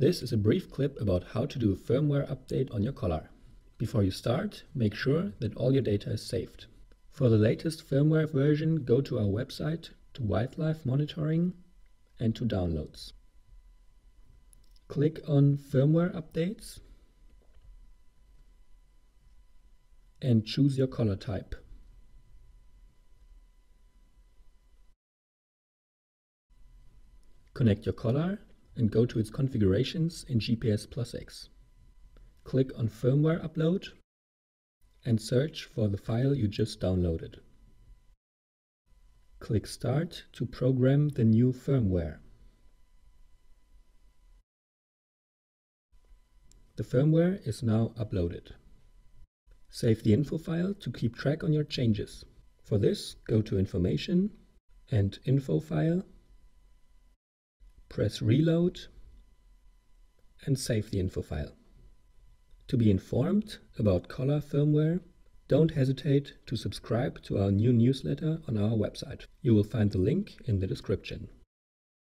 This is a brief clip about how to do a firmware update on your collar. Before you start, make sure that all your data is saved. For the latest firmware version, go to our website, to wildlife monitoring and to downloads. Click on firmware updates and choose your collar type. Connect your collar and go to its configurations in GPS Plus X. Click on firmware upload and search for the file you just downloaded. Click Start to program the new firmware. The firmware is now uploaded. Save the info file to keep track on your changes. For this, go to Information and Info File. Press Reload and save the info file. To be informed about collar firmware, don't hesitate to subscribe to our new newsletter on our website. You will find the link in the description.